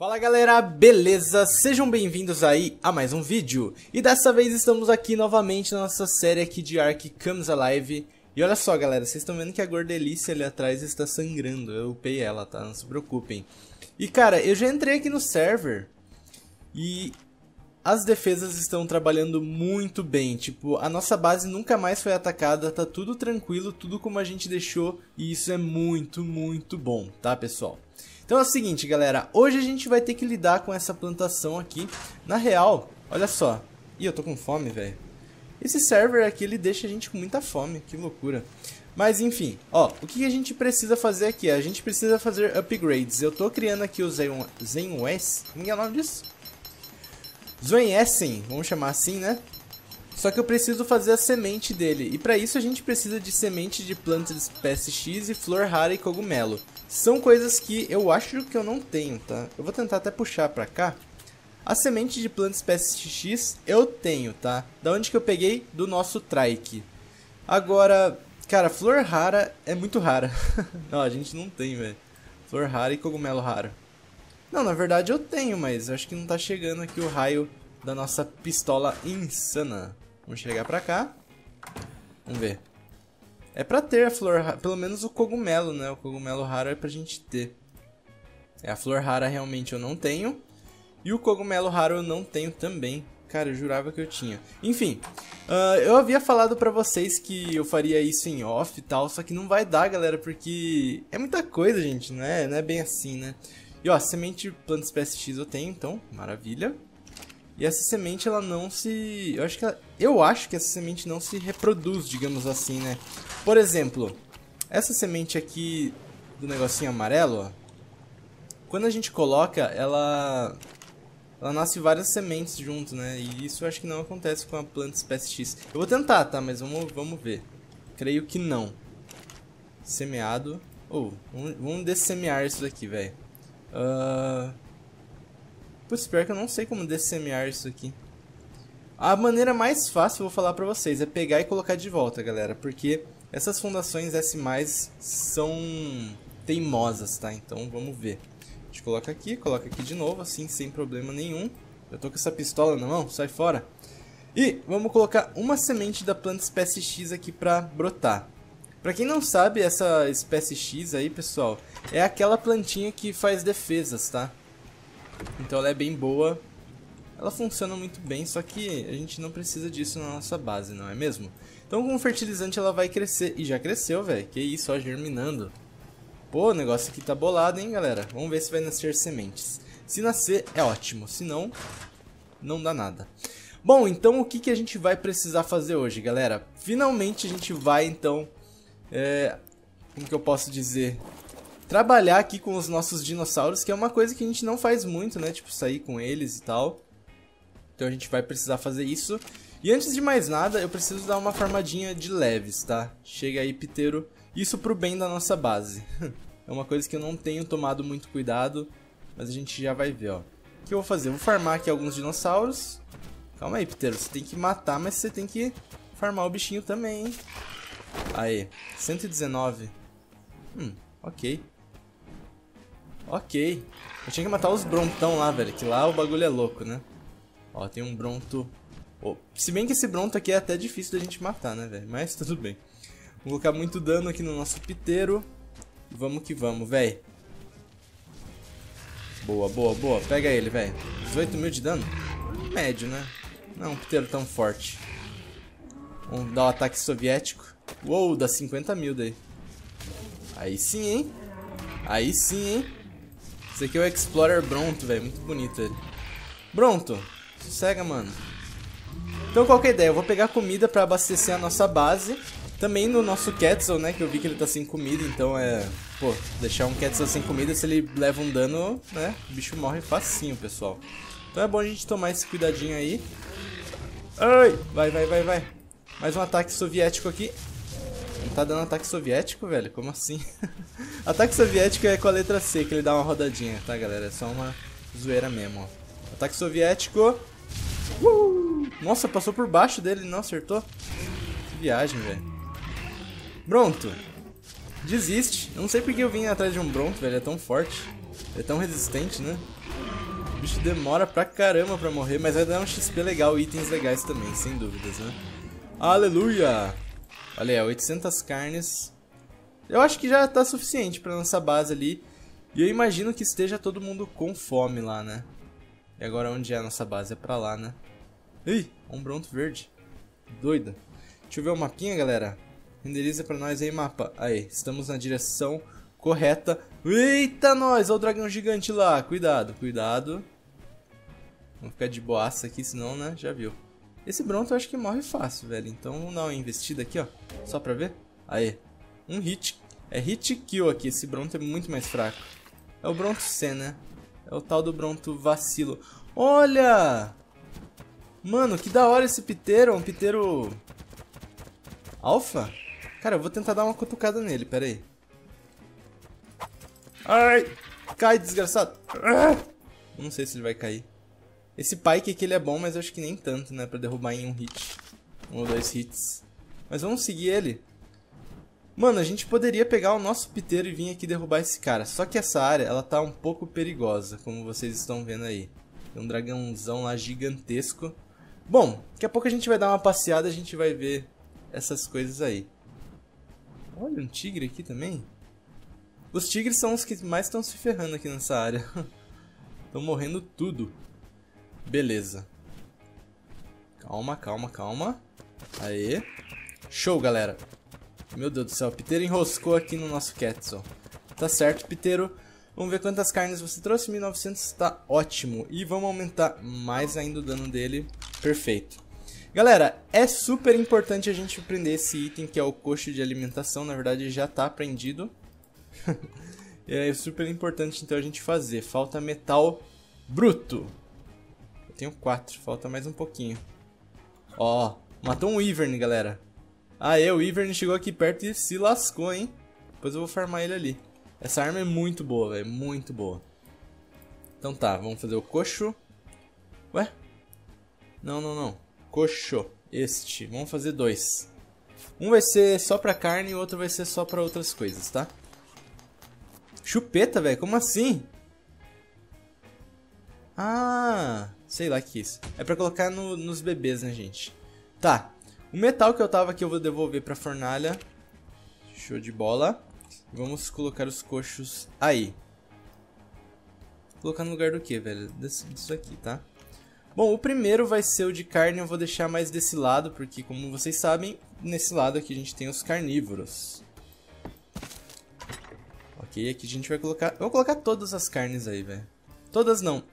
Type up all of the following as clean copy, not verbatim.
Fala galera, beleza? Sejam bem-vindos aí a mais um vídeo. E dessa vez estamos aqui novamente na nossa série aqui de Ark Comes Alive. E olha só galera, vocês estão vendo que a gordelícia ali atrás está sangrando. Eu upei ela, tá? Não se preocupem. E cara, eu já entrei aqui no server e as defesas estão trabalhando muito bem. Tipo, a nossa base nunca mais foi atacada, tá tudo tranquilo, tudo como a gente deixou. E isso é muito, muito bom, tá pessoal? Então é o seguinte galera, hoje a gente vai ter que lidar com essa plantação aqui. Na real, olha só. Ih, eu tô com fome, velho. Esse server aqui, ele deixa a gente com muita fome, que loucura. Mas enfim, ó, o que a gente precisa fazer aqui? A gente precisa fazer upgrades. Eu tô criando aqui o Zen Wes, como é o nome disso? Zen Essen, vamos chamar assim, né? Só que eu preciso fazer a semente dele. E pra isso a gente precisa de semente de plantas de espécie X e flor rara e cogumelo. São coisas que eu acho que eu não tenho, tá? Eu vou tentar até puxar pra cá. A semente de planta espécie X eu tenho, tá? Da onde que eu peguei? Do nosso trike. Agora, cara, flor rara é muito rara. Não, a gente não tem, velho. Flor rara e cogumelo raro. Não, na verdade eu tenho, mas eu acho que não tá chegando aqui o raio da nossa pistola insana. Vamos chegar pra cá. Vamos ver. É pra ter a flor rara, pelo menos o cogumelo, né? O cogumelo raro é pra gente ter. É, a flor rara realmente eu não tenho. E o cogumelo raro eu não tenho também. Cara, eu jurava que eu tinha. Enfim, eu havia falado pra vocês que eu faria isso em off e tal. Só que não vai dar, galera, porque é muita coisa, gente. Não é bem assim, né? E ó, semente de planta espécie X eu tenho, então, maravilha. E essa semente, ela não se... Eu acho que essa semente não se reproduz, digamos assim, né? Por exemplo, essa semente aqui do negocinho amarelo, ó, quando a gente coloca, ela nasce várias sementes junto, né? E isso eu acho que não acontece com a planta espécie X. Eu vou tentar, tá? Mas vamos ver. Creio que não. Semeado. Vamos dessemear isso daqui, velho. Putz, pior que eu não sei como dessemear isso aqui. A maneira mais fácil, eu vou falar pra vocês, é pegar e colocar de volta, galera. Porque essas fundações S+, são teimosas, tá? Então, vamos ver. A gente coloca aqui de novo, assim, sem problema nenhum. Eu tô com essa pistola na mão, sai fora. E vamos colocar uma semente da planta espécie X aqui pra brotar. Pra quem não sabe, essa espécie X aí, pessoal, é aquela plantinha que faz defesas, tá? Então ela é bem boa. Ela funciona muito bem, só que a gente não precisa disso na nossa base, não é mesmo? Então com o fertilizante ela vai crescer. E já cresceu, velho. Que isso, ó, germinando. Pô, o negócio aqui tá bolado, hein, galera. Vamos ver se vai nascer sementes. Se nascer, é ótimo. Se não, não dá nada. Bom, então o que que a gente vai precisar fazer hoje, galera? Finalmente a gente vai, então... como que eu posso dizer... trabalhar aqui com os nossos dinossauros, que é uma coisa que a gente não faz muito, né? Tipo, sair com eles e tal. Então a gente vai precisar fazer isso. E antes de mais nada, eu preciso dar uma farmadinha de leves, tá? Chega aí, Ptero. Isso pro bem da nossa base. É uma coisa que eu não tenho tomado muito cuidado, mas a gente já vai ver, ó. O que eu vou fazer? Eu vou farmar aqui alguns dinossauros. Calma aí, Ptero. Você tem que matar, mas você tem que farmar o bichinho também, hein? Aê. 119. Ok. Ok, eu tinha que matar os brontão lá, velho, que lá o bagulho é louco, né? Ó, tem um bronto... Oh, se bem que esse bronto aqui é até difícil da gente matar, né, velho? Mas tudo bem. Vou colocar muito dano aqui no nosso piteiro. Vamos que vamos, velho. Boa, boa, boa. Pega ele, velho. 18 mil de dano? Médio, né? Não, um piteiro tão forte. Vamos dar o ataque soviético. Uou, dá 50 mil daí. Aí sim, hein? Aí sim, hein? Esse aqui é o Explorer Bronto, velho. Muito bonito ele. Bronto, sossega, mano. Então qual que é a ideia? Eu vou pegar comida pra abastecer a nossa base. Também no nosso Quetzal, né? Que eu vi que ele tá sem comida, então é... Pô, deixar um Quetzal sem comida, se ele leva um dano, né? O bicho morre facinho, pessoal. Então é bom a gente tomar esse cuidadinho aí. Ai! Vai, vai, vai, vai. Mais um ataque soviético aqui. Não tá dando ataque soviético, velho? Como assim? Ataque soviético é com a letra C, que ele dá uma rodadinha, tá, galera? É só uma zoeira mesmo, ó. Ataque soviético. Nossa, passou por baixo dele, não acertou? Que viagem, velho. Bronto. Desiste. Eu não sei porque eu vim atrás de um Bronto, velho. Ele é tão forte. Ele é tão resistente, né? O bicho demora pra caramba pra morrer, mas vai dar um XP legal e itens legais também, sem dúvidas, né? Aleluia! Olha aí, 800 carnes. Eu acho que já tá suficiente pra nossa base ali. E eu imagino que esteja todo mundo com fome lá, né? E agora onde é a nossa base? É pra lá, né? Ih, um Bronto verde. Doido. Deixa eu ver o mapinha, galera. Renderiza pra nós aí, mapa. Aí, estamos na direção correta. Eita, nós! Olha o dragão gigante lá. Cuidado, cuidado. Vamos ficar de boaça aqui, senão, né? Já viu. Esse Bronto eu acho que morre fácil, velho. Então vamos dar uma investida aqui, ó. Só pra ver. Aí. Um hit. É hit kill aqui. Esse Bronto é muito mais fraco. É o Bronto C, né? É o tal do Bronto vacilo. Olha! Mano, que da hora esse Ptero. Um Ptero... Alpha? Cara, eu vou tentar dar uma cutucada nele, pera aí. Ai! Cai, desgraçado! Não sei se ele vai cair. Esse Pike aqui ele é bom, mas eu acho que nem tanto, né? Pra derrubar em um hit. Um ou dois hits. Mas vamos seguir ele. Mano, a gente poderia pegar o nosso Ptero e vir aqui derrubar esse cara. Só que essa área, ela tá um pouco perigosa, como vocês estão vendo aí. Tem um dragãozão lá gigantesco. Bom, daqui a pouco a gente vai dar uma passeada e a gente vai ver essas coisas aí. Olha, um tigre aqui também. Os tigres são os que mais estão se ferrando aqui nessa área. Estão morrendo tudo. Beleza. Calma, calma, calma. Aê. Show, galera. Meu Deus do céu, o Ptero enroscou aqui no nosso Quetzal. Tá certo, Ptero. Vamos ver quantas carnes você trouxe. 1900, tá ótimo. E vamos aumentar mais ainda o dano dele. Perfeito. Galera, é super importante a gente prender esse item que é o coxo de alimentação. Na verdade, já tá prendido. É super importante, então, a gente fazer. Falta metal bruto. Eu tenho 4, falta mais um pouquinho. Ó, matou um Wyvern, galera. Aê, o Wyvern chegou aqui perto e se lascou, hein? Depois eu vou farmar ele ali. Essa arma é muito boa, velho, muito boa. Então tá, vamos fazer o coxo. Ué? Não, não, não. Coxo, este, vamos fazer 2. Um vai ser só pra carne e o outro vai ser só pra outras coisas, tá? Chupeta, velho, como assim? Ah, sei lá o que é isso. É pra colocar nos bebês, né, gente? Tá, o metal que eu tava aqui eu vou devolver pra fornalha. Show de bola. Vamos colocar os coxos aí. Colocar no lugar do que, velho? Disso aqui, tá? Bom, o primeiro vai ser o de carne, eu vou deixar mais desse lado, porque como vocês sabem, nesse lado aqui a gente tem os carnívoros. Ok, aqui a gente vai colocar... Eu vou colocar todas as carnes aí, velho. Todas não,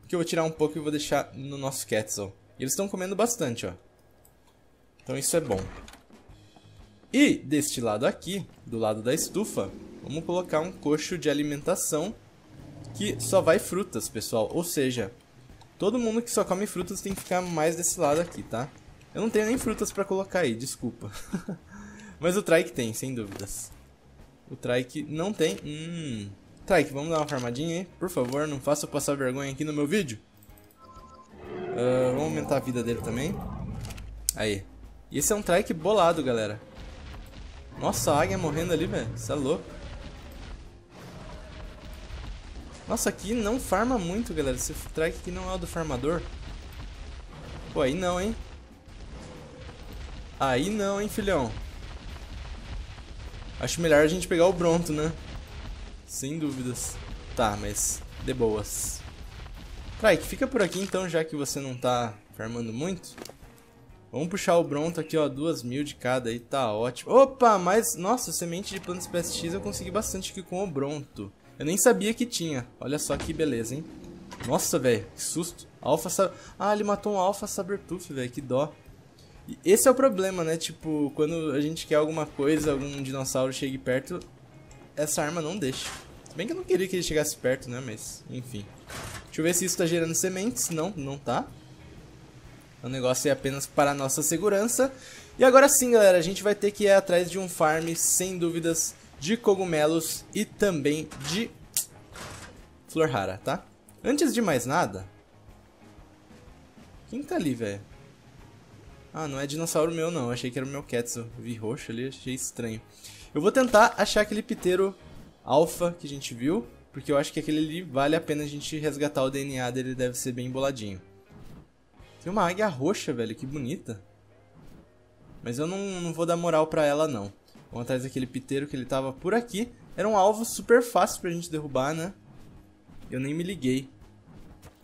porque eu vou tirar um pouco e vou deixar no nosso Quetzal. E eles estão comendo bastante, ó. Então isso é bom. E deste lado aqui, do lado da estufa, vamos colocar um coxo de alimentação que só vai frutas, pessoal. Ou seja... Todo mundo que só come frutas tem que ficar mais desse lado aqui, tá? Eu não tenho nem frutas pra colocar aí, desculpa. Mas o Trike tem, sem dúvidas. O Trike não tem. Trike, vamos dar uma farmadinha aí? Por favor, não faça eu passar vergonha aqui no meu vídeo. Vamos aumentar a vida dele também. Aí. E esse é um Trike bolado, galera. Nossa, a águia morrendo ali, velho. Isso é louco. Nossa, aqui não farma muito, galera. Esse Trike aqui não é o do farmador. Pô, aí não, hein? Aí não, hein, filhão? Acho melhor a gente pegar o Bronto, né? Sem dúvidas. Tá, mas de boas. Trike, fica por aqui então, já que você não tá farmando muito. Vamos puxar o Bronto aqui, ó. 2000 de cada aí, tá ótimo. Opa, mas... Nossa, semente de plantas PSX eu consegui bastante aqui com o Bronto. Eu nem sabia que tinha. Olha só que beleza, hein? Nossa, velho. Que susto. Alpha Ah, ele matou um Alpha Sabertooth, velho. Que dó. E esse é o problema, né? Tipo, quando a gente quer alguma coisa, algum dinossauro chegue perto, essa arma não deixa. Se bem que eu não queria que ele chegasse perto, né? Mas, enfim. Deixa eu ver se isso tá gerando sementes. Não, não tá. O negócio é apenas para a nossa segurança. E agora sim, galera. A gente vai ter que ir atrás de um farm, sem dúvidas, de cogumelos e também de flor rara, tá? Antes de mais nada... Quem tá ali, velho? Ah, não é dinossauro meu, não. Eu achei que era o meu Quetzal. Vi roxo ali, achei estranho. Eu vou tentar achar aquele Ptero alfa que a gente viu, Porque eu acho que aquele ali vale a pena a gente resgatar o DNA dele, deve ser bem emboladinho. Tem uma águia roxa, velho, que bonita. Mas eu não vou dar moral pra ela, não. Vamos atrás daquele pteiro que ele tava por aqui. Era um alvo super fácil pra gente derrubar, né? Eu nem me liguei.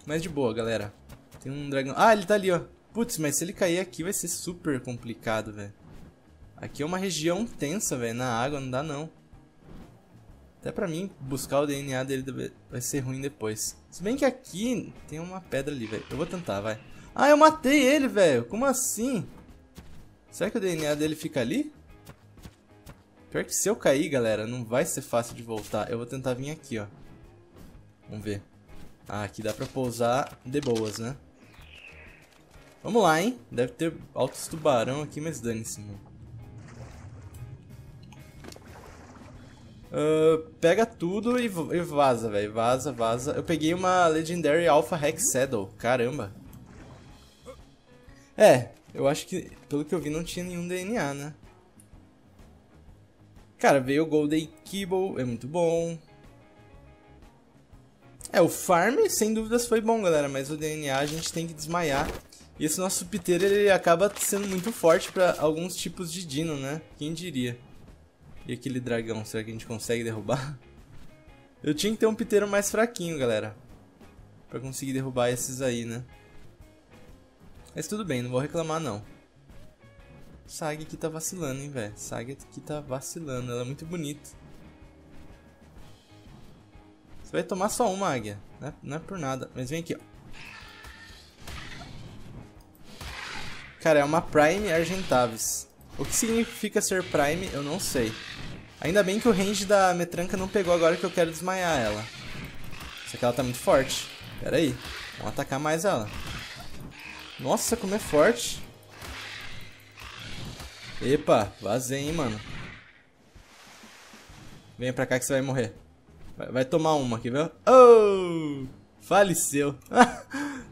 Mas de boa, galera. Tem um dragão... Ah, ele tá ali, ó. Putz, mas se ele cair aqui vai ser super complicado, velho. Aqui é uma região tensa, velho. Na água não dá, não. Até pra mim, buscar o DNA dele vai ser ruim depois. Se bem que aqui tem uma pedra ali, velho. Eu vou tentar, vai. Ah, eu matei ele, velho. Como assim? Será que o DNA dele fica ali? Pior que se eu cair, galera, não vai ser fácil de voltar. Eu vou tentar vir aqui, ó. Vamos ver. Ah, aqui dá pra pousar de boas, né? Vamos lá, hein? Deve ter altos tubarão aqui, mas dane-se, mano. Pega tudo e vaza, velho. Vaza, vaza. Eu peguei uma Legendary Alpha Hex Saddle. Caramba. É, eu acho que, pelo que eu vi, não tinha nenhum DNA, né? Cara, veio o Golden Kibble, é muito bom. É, o farm, sem dúvidas, foi bom, galera, mas o DNA a gente tem que desmaiar. E esse nosso pteiro, ele acaba sendo muito forte pra alguns tipos de dino, né? Quem diria? E aquele dragão, será que a gente consegue derrubar? Eu tinha que ter um pteiro mais fraquinho, galera, pra conseguir derrubar esses aí, né? Mas tudo bem, não vou reclamar, não. Essa águia aqui tá vacilando, hein, velho. Essa águia aqui tá vacilando, ela é muito bonita. Você vai tomar só uma águia, né? Não é por nada. Mas vem aqui, ó. Cara, é uma Prime Argentavis. O que significa ser Prime, eu não sei. Ainda bem que o range da metranca não pegou agora que eu quero desmaiar ela. Só que ela tá muito forte. Pera aí, vamos atacar mais ela. Nossa, como é forte. Epa, vazei, hein, mano. Venha pra cá que você vai morrer. Vai tomar uma, quer ver? Oh! Faleceu.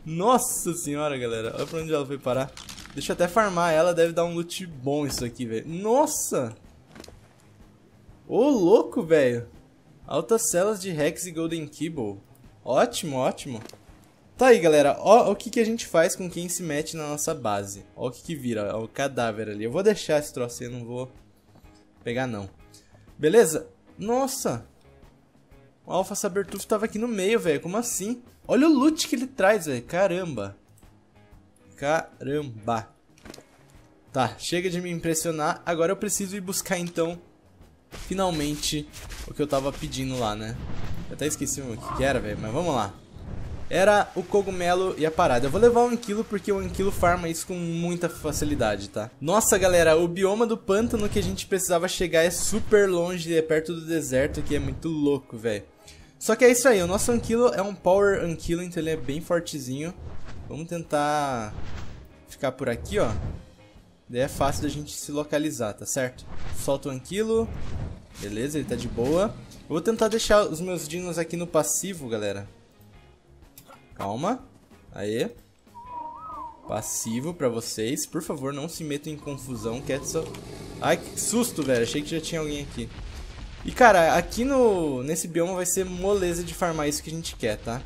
Nossa senhora, galera. Olha pra onde ela foi parar. Deixa eu até farmar ela, deve dar um loot bom isso aqui, velho. Nossa! Ô, louco, velho. Altas celas de Rex e Golden Kibble. Ótimo, ótimo. Tá aí, galera, ó o que a gente faz com quem se mete na nossa base. Ó o que vira, ó, o cadáver ali. Eu vou deixar esse troço aí, eu não vou pegar não. Beleza? Nossa! O Alpha Sabertooth tava aqui no meio, velho, como assim? Olha o loot que ele traz, velho, caramba. Caramba. Tá, chega de me impressionar. Agora eu preciso ir buscar, então, finalmente, o que eu tava pedindo lá, né? Eu até esqueci o que era, velho, mas vamos lá. Era o cogumelo e a parada. Eu vou levar o Anquilo porque o Anquilo farma isso com muita facilidade, tá? Nossa, galera, o bioma do pântano que a gente precisava chegar é super longe, é perto do deserto, que é muito louco, velho. Só que é isso aí, o nosso Anquilo é um Power Anquilo, então ele é bem fortezinho. Vamos tentar ficar por aqui, ó. Daí é fácil da gente se localizar, tá certo? Solta o Anquilo. Beleza, ele tá de boa. Eu vou tentar deixar os meus dinos aqui no passivo, galera. Calma, aê. Passivo pra vocês. Por favor, não se metam em confusão, Quetzal. Ai, que susto, velho. Achei que já tinha alguém aqui. E, cara, aqui nesse bioma vai ser moleza de farmar isso que a gente quer, tá?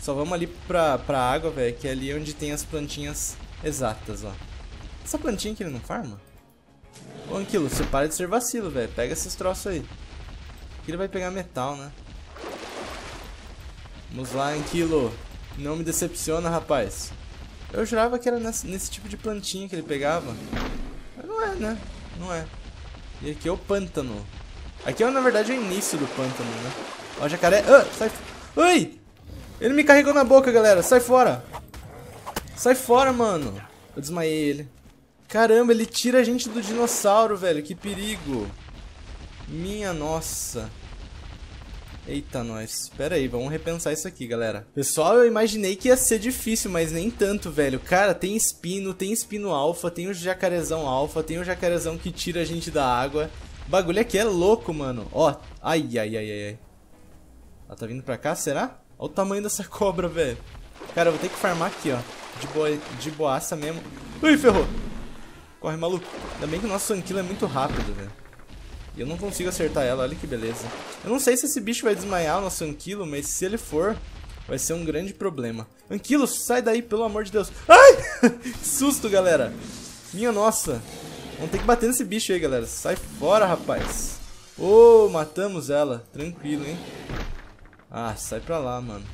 Só vamos ali pra água, velho, que é ali onde tem as plantinhas exatas, ó. Essa plantinha aqui ele não farma? Ô, Anquilo, você para de ser vacilo, velho. Pega esses troços aí. Aqui ele vai pegar metal, né? Vamos lá, Anquilo. Não me decepciona, rapaz. Eu jurava que era nesse tipo de plantinha que ele pegava. Mas não é, né? Não é. E aqui é o pântano. Aqui é, na verdade, o início do pântano, né? Ó, jacaré. Ah, sai. Ui! Ele me carregou na boca, galera. Sai fora. Sai fora, mano. Eu desmaiei ele. Caramba, ele tira a gente do dinossauro, velho. Que perigo. Minha nossa. Eita, nós. Pera aí, vamos repensar isso aqui, galera. Pessoal, eu imaginei que ia ser difícil, mas nem tanto, velho. Cara, tem espino alfa, tem o jacarezão alfa, tem o jacarezão que tira a gente da água. O bagulho aqui é louco, mano. Ó, ai, ai, ai, ai. Ela tá vindo pra cá, será? Olha o tamanho dessa cobra, velho. Cara, eu vou ter que farmar aqui, ó. De boaça mesmo. Ui, ferrou. Corre, maluco. Ainda bem que o nosso Anquilo é muito rápido, velho. E eu não consigo acertar ela, olha que beleza. Eu não sei se esse bicho vai desmaiar o nosso Anquilo, mas se ele for, vai ser um grande problema. Anquilo, sai daí, pelo amor de Deus. Ai! Susto, galera. Minha nossa. Vamos ter que bater nesse bicho aí, galera. Sai fora, rapaz. Oh, matamos ela. Tranquilo, hein? Ah, sai pra lá, mano.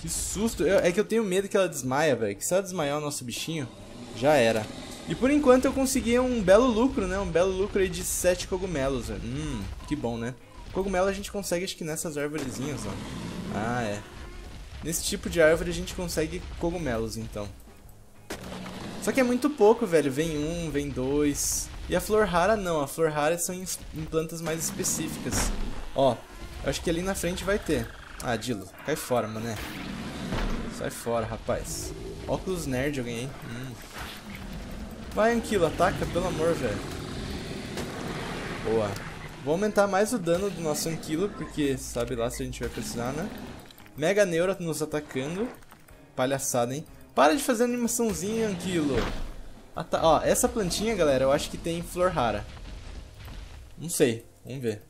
Que susto. É que eu tenho medo que ela desmaia, velho. Que se ela desmaiar o nosso bichinho, já era. E por enquanto eu consegui um belo lucro, né? Um belo lucro aí de 7 cogumelos, velho. Que bom, né? Cogumelo a gente consegue, acho que nessas árvorezinhas, ó. Ah, é. Nesse tipo de árvore a gente consegue cogumelos, então. Só que é muito pouco, velho. Vem um, vem dois. E a flor rara não. A flor rara são em plantas mais específicas. Ó, eu acho que ali na frente vai ter. Ah, Dilo, cai fora, mané. Sai fora, rapaz. Óculos nerd eu ganhei. Vai, Anquilo, ataca, pelo amor, velho. Boa. Vou aumentar mais o dano do nosso Anquilo, porque sabe lá se a gente vai precisar, né? Mega Neura nos atacando. Palhaçada, hein? Para de fazer animaçãozinha, Anquilo. Ó, essa plantinha, galera, eu acho que tem flor rara. Não sei. Vamos ver.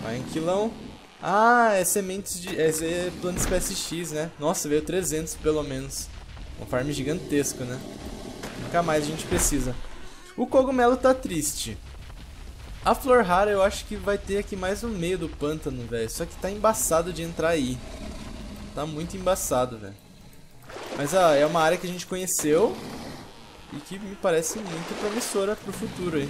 Vai, Anquilão. Ah, é sementes de... é planta espécie X, né? Nossa, veio 300, pelo menos. Um farm gigantesco, né? Nunca mais a gente precisa. O cogumelo tá triste. A flor rara eu acho que vai ter aqui mais no meio do pântano, velho. Só que tá embaçado de entrar aí. Tá muito embaçado, velho. Mas ah, é uma área que a gente conheceu e que me parece muito promissora pro futuro aí.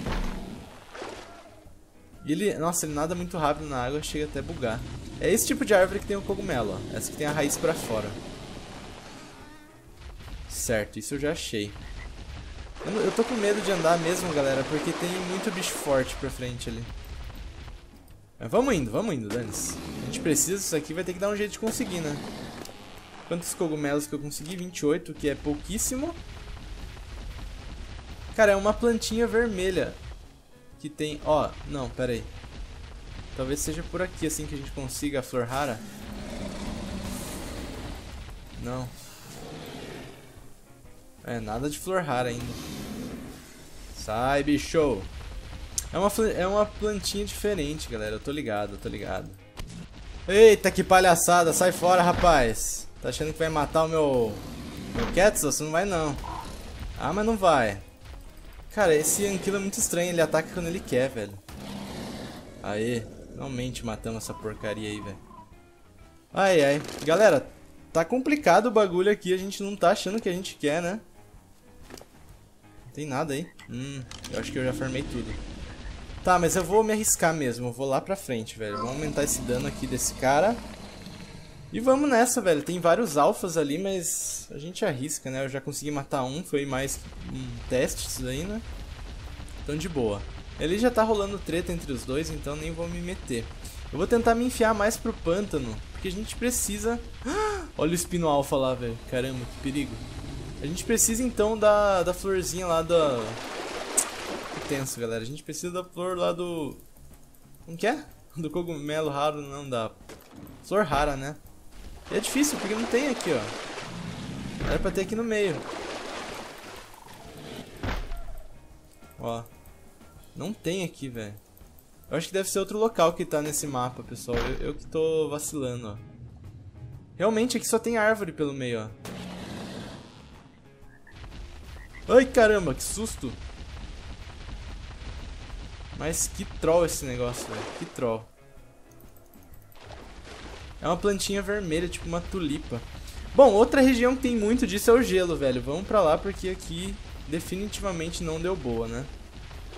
E ele, nossa, ele nada muito rápido na água, chega até a bugar. É esse tipo de árvore que tem o cogumelo, ó. Essa que tem a raiz pra fora. Certo, isso eu já achei. Eu tô com medo de andar mesmo, galera, porque tem muito bicho forte pra frente ali. Mas vamos indo, dane-se. A gente precisa disso aqui, vai ter que dar um jeito de conseguir, né? Quantos cogumelos que eu consegui? 28, que é pouquíssimo. Cara, é uma plantinha vermelha que tem... ó, não, pera aí. Talvez seja por aqui, assim, que a gente consiga a flor rara. Não. É, nada de flor rara ainda. Sai, bicho! É uma plantinha diferente, galera. Eu tô ligado, eu tô ligado. Eita, que palhaçada! Sai fora, rapaz! Tá achando que vai matar o meu Quetzal? Você não vai, não. Ah, mas não vai. Cara, esse Anquilo é muito estranho. Ele ataca quando ele quer, velho. Aê. Finalmente matamos essa porcaria aí, velho. Ai, ai. Galera, tá complicado o bagulho aqui. A gente não tá achando o que a gente quer, né? Não tem nada aí. Eu acho que eu já farmei tudo. Tá, mas eu vou me arriscar mesmo. Eu vou lá pra frente, velho. Vamos aumentar esse dano aqui desse cara. E vamos nessa, velho. Tem vários alfas ali, mas a gente arrisca, né? Eu já consegui matar um, foi mais um teste isso daí, né? Então de boa. Ele já tá rolando treta entre os dois, então nem vou me meter. Eu vou tentar me enfiar mais pro pântano, porque a gente precisa... Olha o espino alfa lá, velho. Caramba, que perigo. A gente precisa, então, da florzinha lá da... Que tenso, galera. A gente precisa da flor lá do... Como que é? Do cogumelo raro, não, da... Flor rara, né? E é difícil, porque não tem aqui, ó. Era pra ter aqui no meio. Ó. Não tem aqui, velho. Eu acho que deve ser outro local que tá nesse mapa, pessoal. Eu que tô vacilando, ó. Realmente aqui só tem árvore pelo meio, ó. Ai, caramba, que susto. Mas que troll esse negócio, velho. Que troll. É uma plantinha vermelha, tipo uma tulipa. Bom, outra região que tem muito disso é o gelo, velho. Vamos pra lá, porque aqui definitivamente não deu boa, né?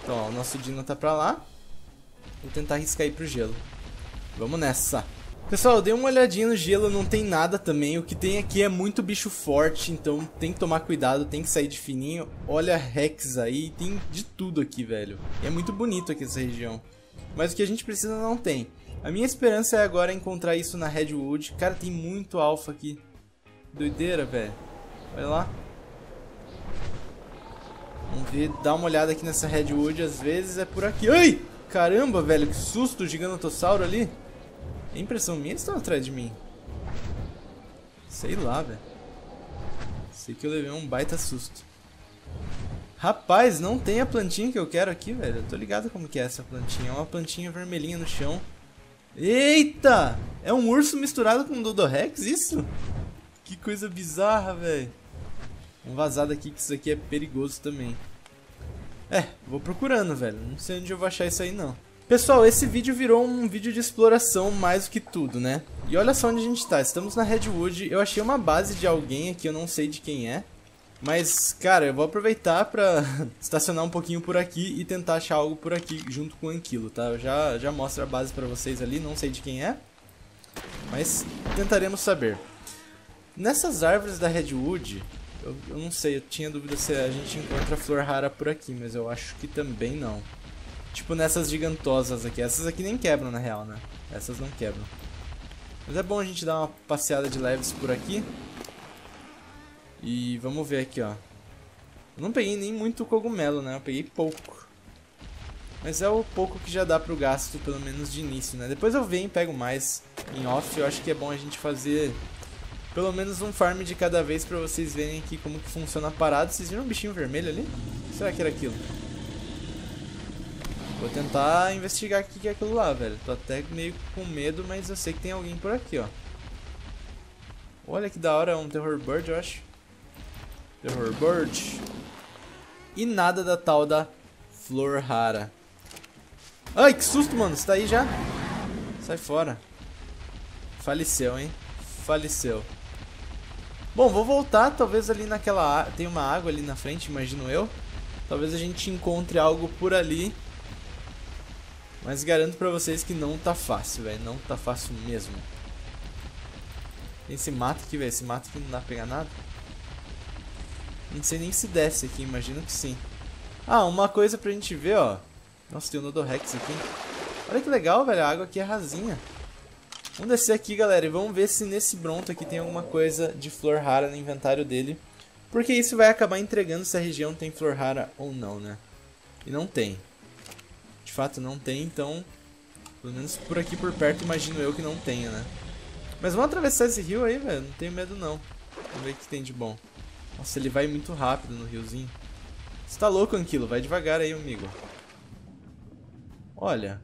Então, ó, o nosso Dino tá pra lá. Vou tentar arriscar ir pro gelo. Vamos nessa. Pessoal, eu dei uma olhadinha no gelo, não tem nada também. O que tem aqui é muito bicho forte, então tem que tomar cuidado, tem que sair de fininho. Olha a Rex aí, tem de tudo aqui, velho. E é muito bonito aqui essa região. Mas o que a gente precisa não tem. A minha esperança é agora encontrar isso na Redwood. Cara, tem muito alfa aqui. Doideira, velho. Vai lá. Vamos ver, dá uma olhada aqui nessa Redwood. Às vezes é por aqui. Ai! Caramba, velho, que susto, o Gigantossauro ali. É impressão minha, eles estão atrás de mim. Sei lá, velho. Sei que eu levei um baita susto. Rapaz, não tem a plantinha que eu quero aqui, velho. Eu tô ligado como que é essa plantinha. É uma plantinha vermelhinha no chão. Eita! É um urso misturado com um Dodorex, isso? Que coisa bizarra, velho. Vamos vazar daqui que isso aqui é perigoso também. É, vou procurando, velho. Não sei onde eu vou achar isso aí, não. Pessoal, esse vídeo virou um vídeo de exploração mais do que tudo, né? E olha só onde a gente tá. Estamos na Redwood. Eu achei uma base de alguém aqui, eu não sei de quem é. Mas, cara, eu vou aproveitar pra estacionar um pouquinho por aqui e tentar achar algo por aqui junto com o Anquilo, tá? Eu já mostro a base pra vocês ali, não sei de quem é, mas tentaremos saber. Nessas árvores da Redwood, eu não sei, eu tinha dúvida se a gente encontra flor rara por aqui, mas eu acho que também não. Tipo nessas gigantosas aqui, essas aqui nem quebram na real, né? Essas não quebram. Mas é bom a gente dar uma passeada de leves por aqui. E vamos ver aqui, ó. Eu não peguei nem muito cogumelo, né? Eu peguei pouco. Mas é o pouco que já dá pro gasto, pelo menos de início, né? Depois eu venho e pego mais em off. Eu acho que é bom a gente fazer pelo menos um farm de cada vez pra vocês verem aqui como que funciona a parada. Vocês viram um bichinho vermelho ali? Será que era aquilo? Vou tentar investigar o que é aquilo lá, velho. Tô até meio com medo, mas eu sei que tem alguém por aqui, ó. Olha que da hora, é um Terror Bird, eu acho. Terror Bird. E nada da tal da flor rara. Ai, que susto, mano. Você tá aí já? Sai fora. Faleceu, hein? Faleceu. Bom, vou voltar. Talvez ali naquela... Tem uma água ali na frente, imagino eu. Talvez a gente encontre algo por ali. Mas garanto pra vocês que não tá fácil, velho. Não tá fácil mesmo. Tem esse mato aqui, velho. Esse mato aqui não dá pra pegar nada. Não sei nem se desce aqui, imagino que sim. Ah, uma coisa pra gente ver, ó. Nossa, tem um Nodorex aqui. Olha que legal, velho, a água aqui é rasinha. Vamos descer aqui, galera, e vamos ver se nesse Bronto aqui tem alguma coisa de flor rara no inventário dele. Porque isso vai acabar entregando se a região tem flor rara ou não, né? E não tem. De fato não tem, então... Pelo menos por aqui por perto imagino eu que não tenha, né? Mas vamos atravessar esse rio aí, velho, não tenho medo não. Vamos ver o que tem de bom. Nossa, ele vai muito rápido no riozinho. Você tá louco, Anquilo? Vai devagar aí, amigo. Olha.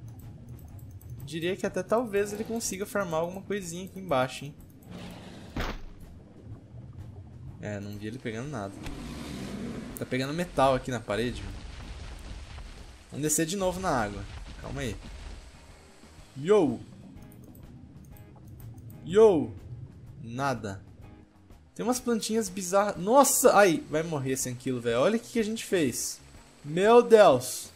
Diria que até talvez ele consiga farmar alguma coisinha aqui embaixo, hein? É, não vi ele pegando nada. Tá pegando metal aqui na parede. Vamos descer de novo na água. Calma aí. Yo! Yo! Nada. Tem umas plantinhas bizarras. Nossa! Ai, vai morrer esse Anquilo, velho. Olha o que a gente fez. Meu Deus!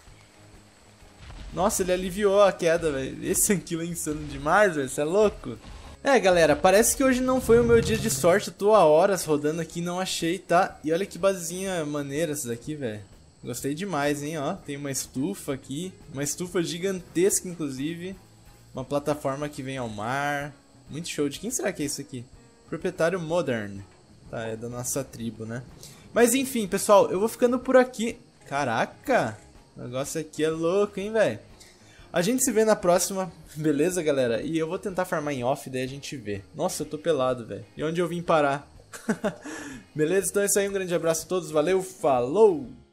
Nossa, ele aliviou a queda, velho. Esse Anquilo é insano demais, velho. Você é louco? É, galera, parece que hoje não foi o meu dia de sorte. Eu tô há horas rodando aqui e não achei, tá? E olha que basezinha maneira essa daqui, velho. Gostei demais, hein, ó. Tem uma estufa aqui. Uma estufa gigantesca, inclusive. Uma plataforma que vem ao mar. Muito show. De quem será que é isso aqui? Proprietário Modern. Tá, é da nossa tribo, né? Mas enfim, pessoal, eu vou ficando por aqui. Caraca! O negócio aqui é louco, hein, velho? A gente se vê na próxima, beleza, galera? E eu vou tentar farmar em off, daí a gente vê. Nossa, eu tô pelado, velho. E onde eu vim parar? Beleza? Então é isso aí, um grande abraço a todos, valeu, falou!